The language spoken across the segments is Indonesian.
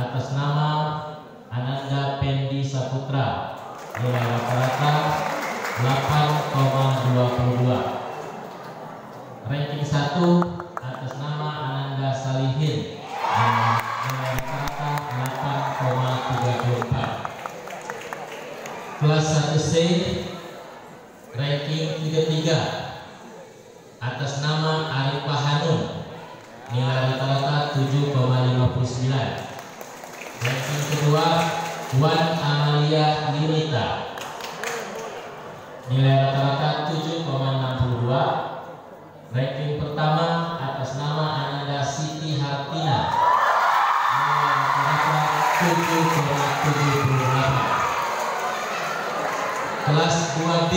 atas nama Ananda Pendi Saputra nilai rata-rata 8,22. Ranking 1 atas nama Ananda Salihin nilai rata-rata 8,34. Kelas 1C ranking 33 atas nama Arif Pahanum nilai rata-rata 7,59. Ranking kedua Wan Amalia Limita nilai rata-rata 7,62. Ranking pertama atas nama Ananda Siti Hartina nilai rata-rata 7,78. Kelas 2D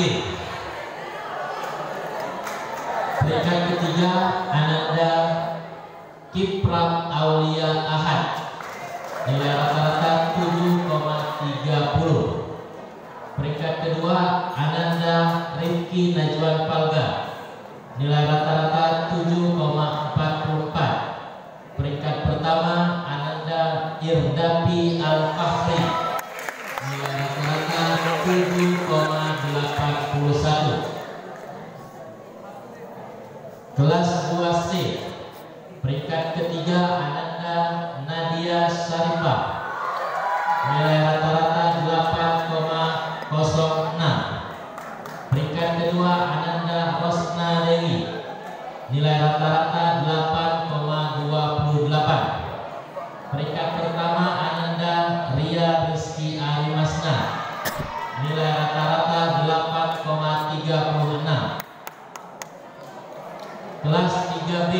peringkat ketiga Ananda Kipram Aulia Ahad nilai rata-rata 7,30. Peringkat kedua Ananda Rizki Najwan Palga nilai rata-rata 7,44. Peringkat pertama Ananda Irdapi al Al-Fahri nilai rata-rata 7,81. Kelas 2C peringkat ketiga Ananda Nadia Sarifa nilai rata-rata 8,06. Peringkat kedua Ananda Rosnali nilai rata-rata 8,28. Peringkat pertama Ananda Ria Rizki Alimasna nilai rata-rata 8,36. Kelas 3B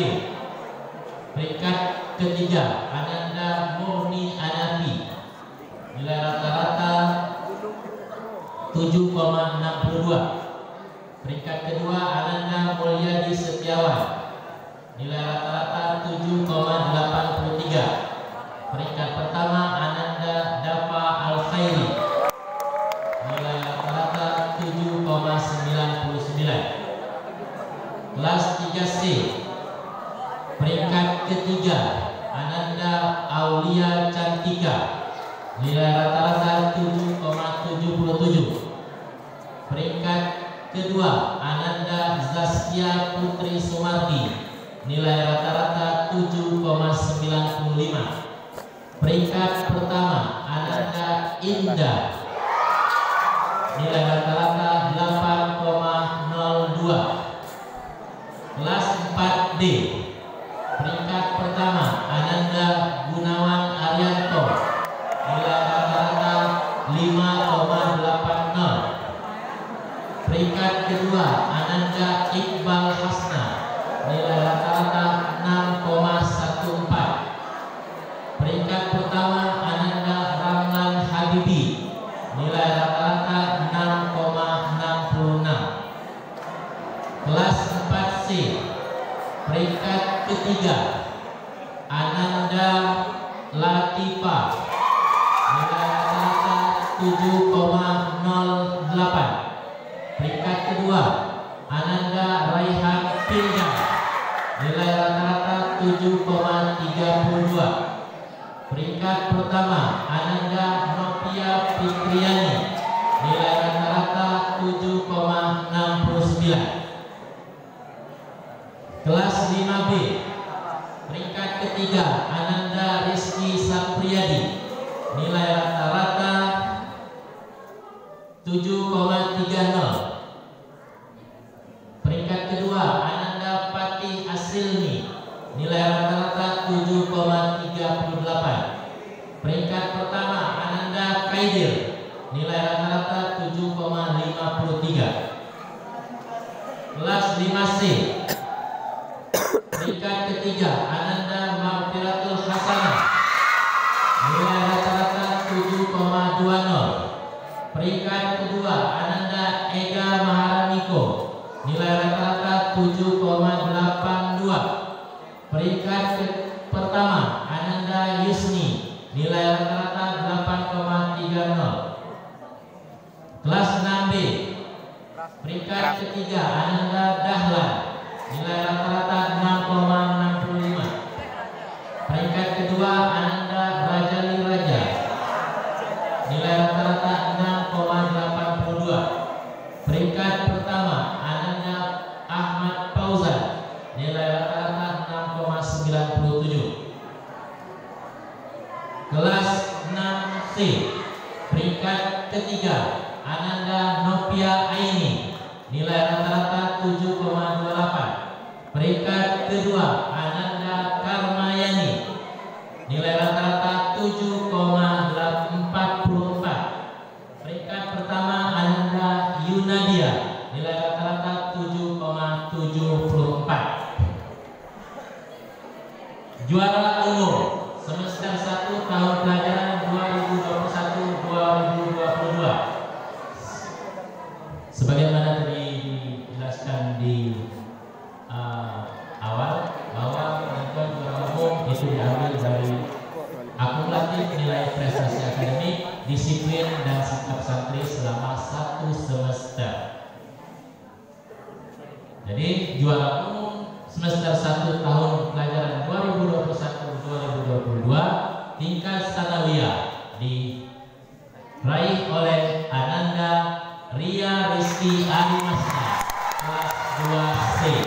peringkat ketiga Ananda Murni Anapi nilai rata-rata 7,62. Peringkat kedua Ananda Mulyadi Setiawan nilai rata-rata 7,83. Peringkat pertama Ananda Dafa Al-Fairi nilai rata-rata 7,99. Kelas 3C peringkat ketiga Ananda Aulia Cantika nilai rata-rata 7,77. Peringkat kedua Ananda Zaskia Putri Sumarti nilai rata-rata 7,95. Peringkat pertama Ananda Indah nilai rata-rata 8,02. Kelas 4D peringkat pertama Ananda Gunawan Arianto nilai rata-rata 5,80. Peringkat kedua Ananda Iqbal Hasna nilai rata-rata 6,14. Peringkat pertama Ananda Ramlan Halidi nilai rata-rata 6,66. Kelas 4C peringkat ketiga Ananda Latipa nilai rata-rata 7,08. Peringkat kedua Ananda Ria Rizki nilai rata-rata 7,32. Peringkat pertama Ananda Nopia Fitriani nilai rata-rata 7,69. Kelas 5B peringkat ketiga Ananda Rizki Sapriani nilai rata-rata 7,30. Peringkat kedua Ananda Patih Asilmi nilai rata-rata 7,38. Peringkat pertama Ananda Kaidir nilai rata-rata 7,53. Kelas 5C peringkat ketiga Ananda Mafiratul Hasanah nilai rata-rata 7,20. Peringkat kedua Ananda Eka Maharamiko nilai rata-rata 7,82. Peringkat pertama Ananda Yusni nilai rata-rata 8,30. Kelas 6B peringkat ketiga Ananda Dahlan nilai rata-rata 6,65. Peringkat kedua Ananda Rajali Kelas 6C, peringkat ketiga, Ananda Nopia Aini, nilai rata-rata 7,28. Peringkat kedua, Ananda Karmayani, nilai rata-rata 7,44. Peringkat pertama, Ananda Yunavia, nilai rata-rata 7,74. Juara umum semester 1 tahun pelajaran 2021-2022. Sebagaimana tadi dijelaskan di awal bahwa penentuan juara umum itu diambil dari akumulatif nilai prestasi akademik, disiplin dan sikap santri selama satu semester. Jadi juara umum semester 1 tahun pelajaran 2021-2022 tingkat sanawiyah diraih oleh Ananda Ria Rizki Alimasna kelas 2C.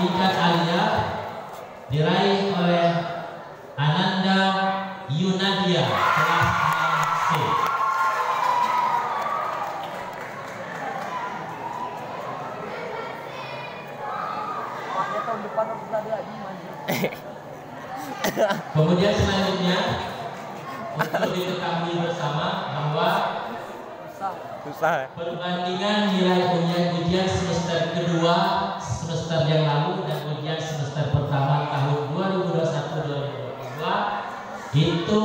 Tingkat aliyah diraih oleh Ananda Yunavia kelas 6C. Kemudian selanjutnya untuk diketahui bersama bahwa perbandingan nilai ujian semester kedua semester yang lalu dan ujian semester pertama tahun 2021-2022 itu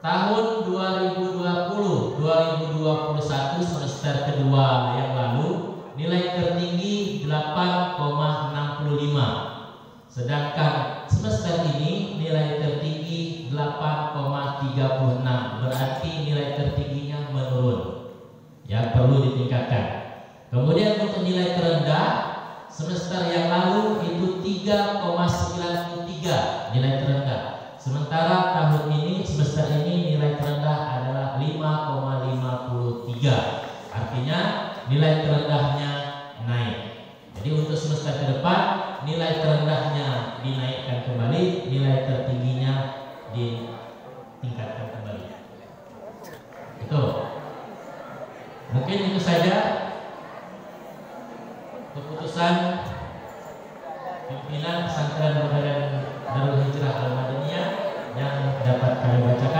tahun 2020-2021 semester kedua yang lalu nilai tertinggi 8,65. Sedangkan semester ini nilai tertinggi 8,36, berarti nilai tertingginya menurun yang perlu ditingkatkan. Kemudian untuk nilai terendah semester yang lalu itu 3,93 nilai terendah. Sementara tahun ini semester ini nilai terendah adalah 5,53. Artinya nilai terendahnya naik. Jadi untuk semester ke depan nilai terendahnya dinaikkan kembali, nilai tertingginya ditingkatkan kembali. Itu mungkin itu saja keputusan pimpinan pesantren modern Darul Hijrah Al Madaniyah yang dapat kami baca.